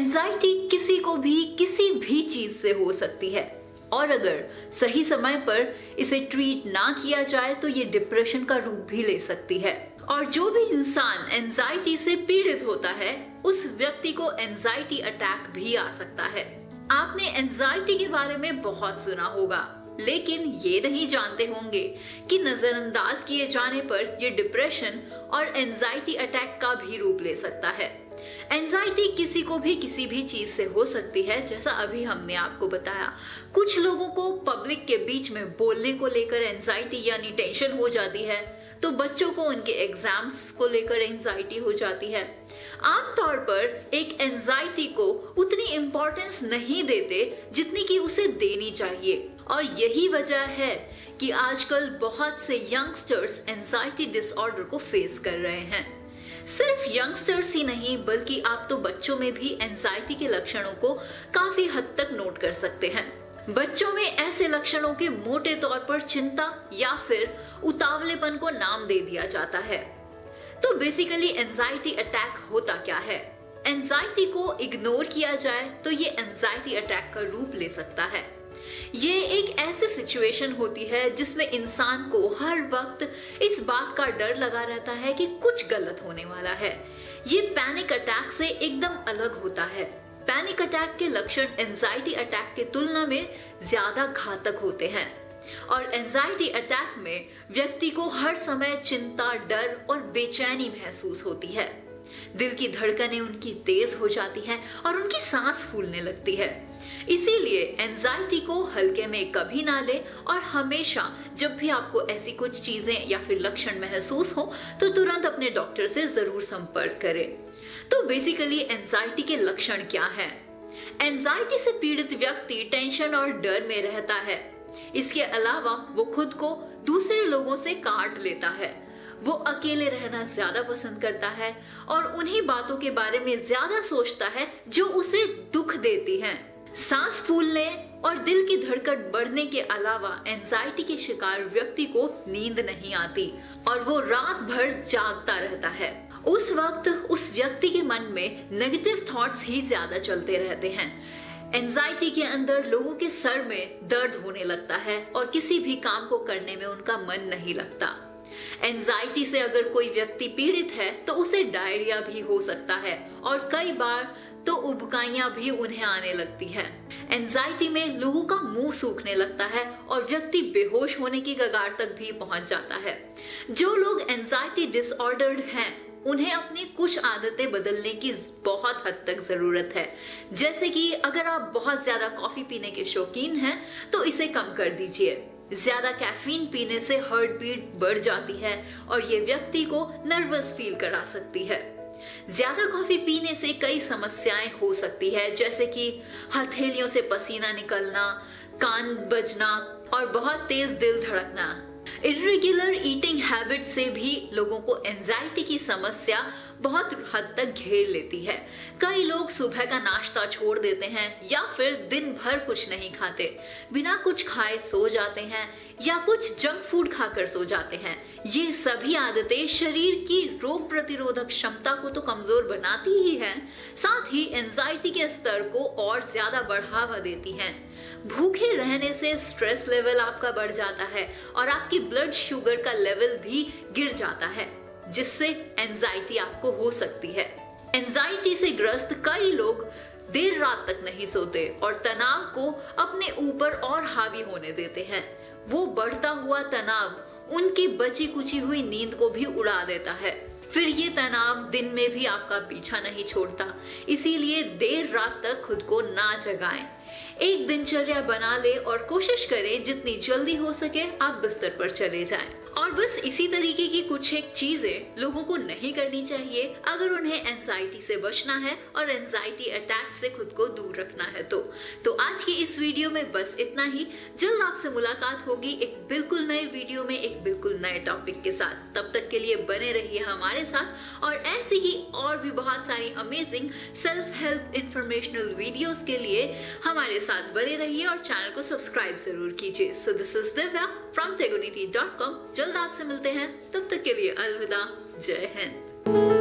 Anxiety किसी को भी किसी भी चीज से हो सकती है और अगर सही समय पर इसे ट्रीट ना किया जाए तो ये डिप्रेशन का रूप भी ले सकती है। और जो भी इंसान एंजाइटी से पीड़ित होता है उस व्यक्ति को एंजाइटी अटैक भी आ सकता है। आपने एंजाइटी के बारे में बहुत सुना होगा लेकिन ये नहीं जानते होंगे कि नजरअंदाज किए जाने पर ये डिप्रेशन और एंजाइटी अटैक का भी रूप ले सकता है। एंजाइटी किसी को भी किसी भी चीज से हो सकती है जैसा अभी हमने आपको बताया। कुछ लोगों को पब्लिक के बीच में बोलने को लेकर एंजाइटी यानी टेंशन हो जाती है तो बच्चों को उनके एग्जाम्स को लेकर एंजाइटी हो जाती है। आमतौर पर एक एंजाइटी को उतनी इम्पोर्टेंस नहीं देते जितनी कि उसे देनी चाहिए और यही वजह है कि आजकल बहुत से यंगस्टर्स एंजाइटी डिसऑर्डर को फेस कर रहे हैं। सिर्फ यंगस्टर्स ही नहीं बल्कि आप तो बच्चों में भी एंजाइटी के लक्षणों को काफी हद तक नोट कर सकते हैं। बच्चों में ऐसे लक्षणों के मोटे तौर पर चिंता या फिर उतावलेपन को नाम दे दिया जाता है। तो बेसिकली एंजाइटी अटैक होता क्या है? एंजाइटी को इग्नोर किया जाए तो ये एंजाइटी अटैक का रूप ले सकता है। ये एक ऐसी सिचुएशन होती है जिसमें इंसान को हर वक्त इस बात का डर लगा रहता है कि कुछ गलत होने वाला है। ये पैनिक अटैक से एकदम अलग होता है। पैनिक अटैक के लक्षण एंजाइटी अटैक की तुलना में ज्यादा घातक होते हैं और एंजाइटी अटैक में व्यक्ति को हर समय चिंता, डर और बेचैनी महसूस होती है। दिल की धड़कनें उनकी तेज हो जाती हैं और उनकी सांस फूलने लगती है। इसीलिए एंजाइटी को हल्के में कभी ना ले और हमेशा जब भी आपको ऐसी कुछ चीजें या फिर लक्षण महसूस हो तो तुरंत अपने डॉक्टर से जरूर संपर्क करें। तो बेसिकली एंजाइटी के लक्षण क्या हैं? एंजाइटी से पीड़ित व्यक्ति टेंशन और डर में रहता है। इसके अलावा वो खुद को दूसरे लोगों से काट लेता है। वो अकेले रहना ज्यादा पसंद करता है और उन्हीं बातों के बारे में ज्यादा सोचता है जो उसे दुख देती हैं। सांस फूलने और दिल की धड़कन बढ़ने के अलावा एंजाइटी के शिकार व्यक्ति को नींद नहीं आती और वो रात भर जागता रहता है। उस वक्त उस व्यक्ति के मन में नेगेटिव थॉट्स ही ज्यादा चलते रहते हैं। एंजाइटी के अंदर लोगों के सर में दर्द होने लगता है और किसी भी काम को करने में उनका मन नहीं लगता। एंजाइटी से अगर कोई व्यक्ति पीड़ित है तो उसे डायरिया भी हो सकता है और कई बार तो उबकाइयां भी उन्हें आने लगती है। एंजाइटी में लोगों का मुंह सूखने लगता है और व्यक्ति बेहोश होने की कगार तक भी पहुंच जाता है। जो लोग एंजाइटी डिसऑर्डर्ड हैं उन्हें अपनी कुछ आदतें बदलने की बहुत हद तक जरूरत है। जैसे कि अगर आप बहुत ज्यादा कॉफी पीने के शौकीन हैं तो इसे कम कर दीजिए। ज्यादा कैफीन पीने से हार्ट बीट बढ़ जाती है और ये व्यक्ति को नर्वस फील करा सकती है। ज्यादा कॉफी पीने से कई समस्याएं हो सकती है जैसे कि हथेलियों से पसीना निकलना, कान बजना और बहुत तेज दिल धड़कना। इर्रेगुलर ईटिंग हैबिट से भी लोगों को एंजाइटी की समस्या बहुत हद तक घेर लेती है। कई लोग सुबह का नाश्ता छोड़ देते हैं या फिर दिन भर कुछ नहीं खाते, बिना कुछ खाए सो जाते हैं या कुछ जंक फूड खाकर सो जाते हैं। ये सभी आदतें शरीर की रोग प्रतिरोधक क्षमता को तो कमजोर बनाती ही है, साथ ही एंजाइटी के स्तर को और ज्यादा बढ़ावा देती है। भूखे रहने से स्ट्रेस लेवल आपका बढ़ जाता है और आपकी ब्लड शुगर का लेवल भी गिर जाता है जिससे एंजाइटी आपको हो सकती है। एंजाइटी से ग्रस्त कई लोग देर रात तक नहीं सोते और तनाव को अपने ऊपर और हावी होने देते हैं। वो बढ़ता हुआ तनाव उनकी बची कुची हुई नींद को भी उड़ा देता है। फिर ये तनाव दिन में भी आपका पीछा नहीं छोड़ता, इसीलिए देर रात तक खुद को ना जगाएं। एक दिनचर्या बना ले और कोशिश करें जितनी जल्दी हो सके आप बिस्तर पर चले जाएं। और बस इसी तरीके की कुछ एक चीजें लोगों को नहीं करनी चाहिए अगर उन्हें एंजाइटी से बचना है और एंजाइटी अटैक से खुद को दूर रखना है। तो आज की इस वीडियो में बस इतना ही। जल्द आपसे मुलाकात होगी एक बिल्कुल नए वीडियो में एक बिल्कुल नए टॉपिक के साथ। तब तक के लिए बने रहिए हमारे साथ और ऐसी ही और भी बहुत सारी amazing self help informational videos के लिए हमारे साथ बने रहिए और चैनल को सब्सक्राइब जरूर कीजिए। So this is Divya from tegonity.com। जल्द आपसे मिलते हैं, तब तक के लिए अलविदा। जय हिंद।